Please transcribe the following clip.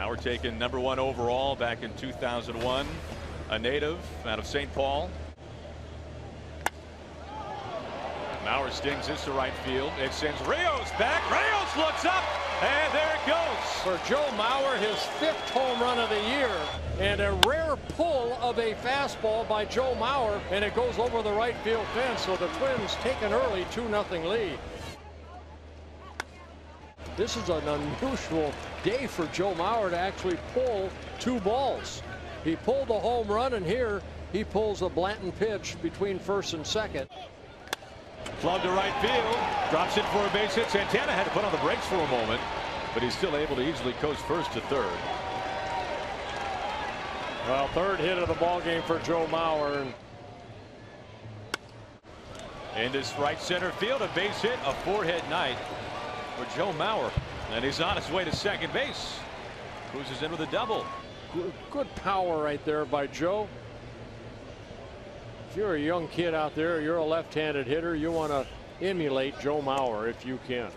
Mauer taken #1 overall back in 2001. A native out of St. Paul. Mauer stings this to right field. It sends Rios back. Rios looks up, and there it goes. For Joe Mauer, his 5th home run of the year, and a rare pull of a fastball by Joe Mauer, and it goes over the right field fence. So the Twins take an early 2-0 lead. This is an unusual day for Joe Mauer to actually pull 2 balls. He pulled the home run, and here he pulls a Blanton pitch between first and second. Club to right field, drops it for a base hit. Santana had to put on the brakes for a moment, but he's still able to easily coast first to third. Well, 3rd hit of the ball game for Joe Mauer. In this right center field, a base hit, a 4-hit night for Joe Mauer, and he's on his way to second base. Cruises in with a double. Good power right there by Joe. If you're a young kid out there, you're a left-handed hitter, you want to emulate Joe Mauer if you can.